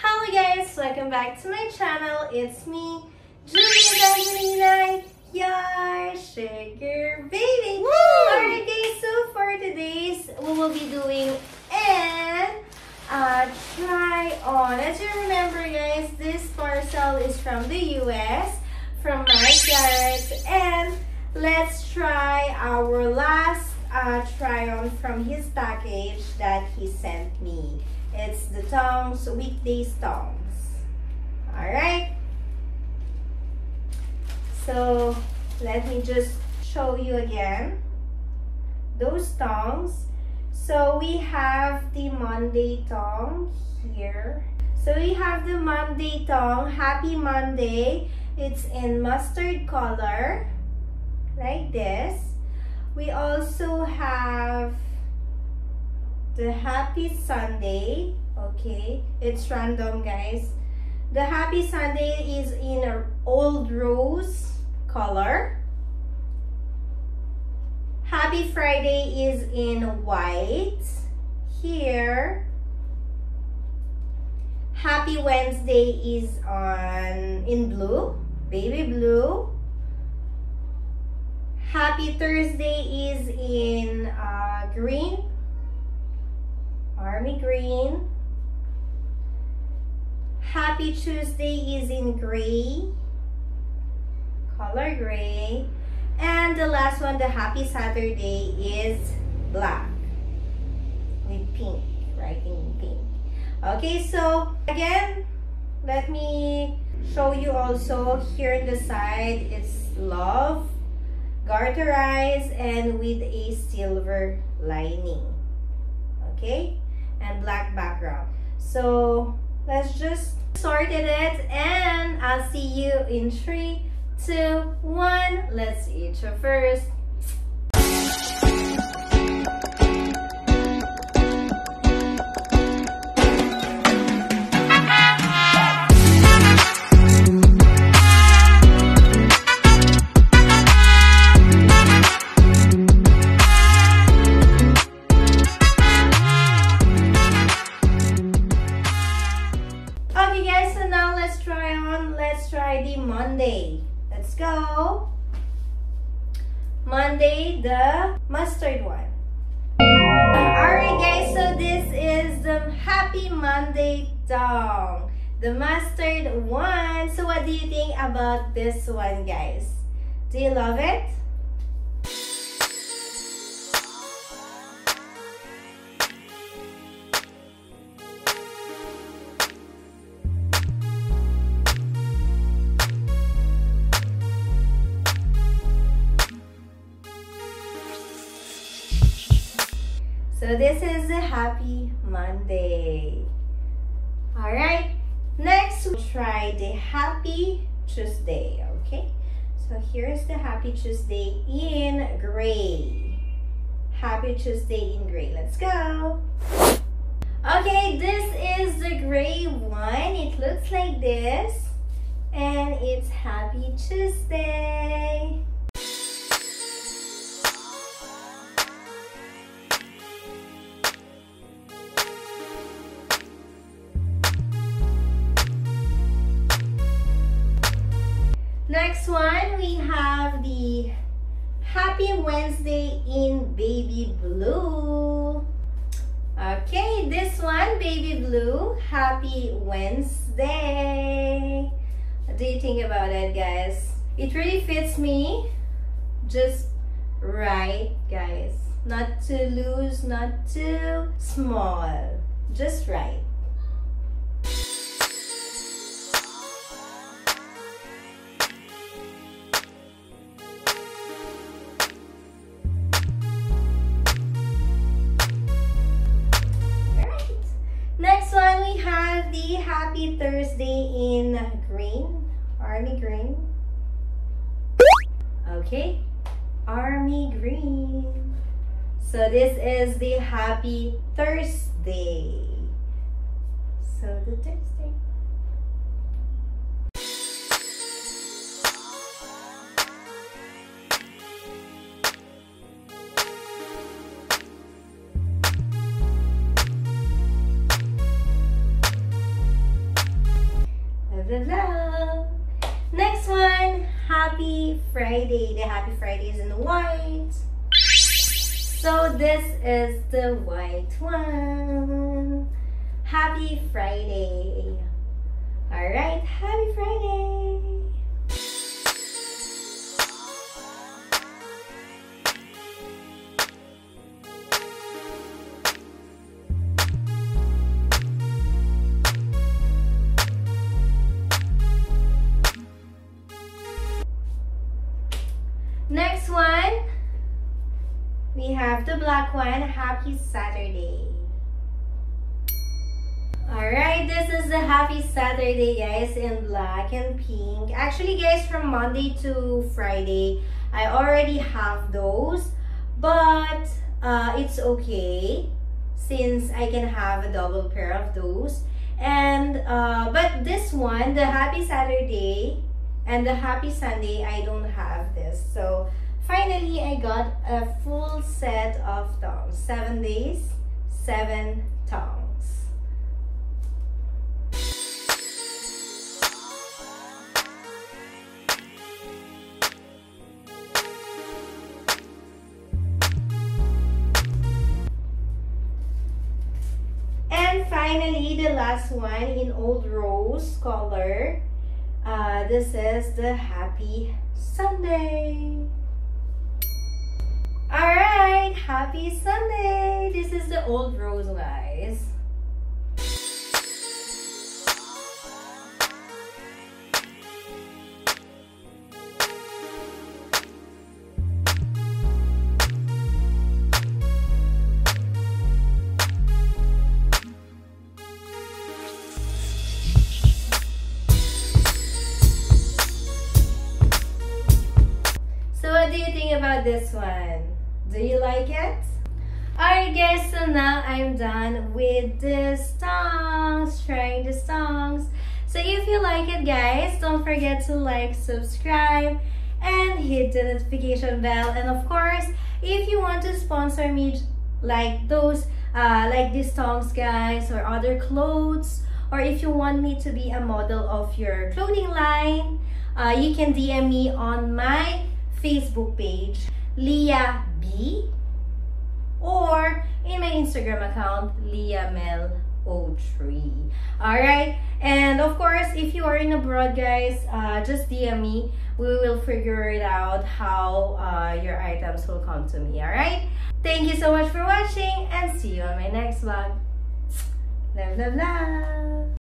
Hello guys, welcome back to my channel. It's me, Julia, your sugar baby. Alright guys, so for today's, we will be doing an try on. As you remember guys, this parcel is from the US, from my parents, and let's try our last try on from his package that he sent me. It's the tongs, weekdays tongs. Alright, so let me just show you again those tongs. So we have the Monday tong here. So we have the Monday tong, Happy Monday. It's in mustard color, like this. We also have the Happy Sunday. Okay, it's random guys. The Happy Sunday is in an old rose color. Happy Friday is in white here. Happy Wednesday is in blue, baby blue. Happy Thursday is in green, army green. Happy Tuesday is in gray, color gray. And the last one, the Happy Saturday, is black with pink, writing in pink. Okay, so again, let me show you also here on the side, it's love, garterized and with a silver lining. Okay, and black background. So let's just sort it and I'll see you in 3, 2, 1. Let's eat your first. Let's go. Monday, the mustard one. Alright guys, so this is the Happy Monday tong, the mustard one. So what do you think about this one guys? Do you love it? So this is a Happy Monday. Alright, next we'll try the Happy Tuesday. Okay, so here's the Happy Tuesday in gray. Happy Tuesday in gray. Let's go. Okay, this is the gray one. It looks like this. And it's Happy Tuesday. Next one, we have the Happy Wednesday in baby blue. Okay, this one, baby blue, Happy Wednesday. What do you think about it, guys? It really fits me just right, guys. Not too loose, not too small. Just right. Happy Thursday in green, army green. Okay, army green. So this is the Happy Thursday. So the Thursday. Next one, Happy Friday. The Happy Friday is in the white. So this is the white one. Happy Friday. All right, Happy Friday. Next one, we have the black one, Happy Saturday. Alright, this is the Happy Saturday, guys, in black and pink. Actually, guys, from Monday to Friday, I already have those. But it's okay, since I can have a double pair of those. And but this one, the Happy Saturday, and the Happy Sunday, I don't have this. So finally, I got a full set of tongs. 7 days, 7 tongs. And finally, the last one in old rose color. This is the Happy Sunday. Alright, Happy Sunday. This is the old rose, guys. What do you think about this one? Do you like it? Alright, guys, so now I'm done with these tongs, trying these tongs. So if you like it, guys, don't forget to like, subscribe, and hit the notification bell. And of course, if you want to sponsor me like those, like these tongs, guys, or other clothes, or if you want me to be a model of your clothing line, you can DM me on my Facebook page, Leah B, or in my Instagram account, LeahMel03. Alright, and of course, if you are in abroad, guys, just DM me. We will figure it out how your items will come to me. Alright, thank you so much for watching, and see you on my next vlog. Love, love, love.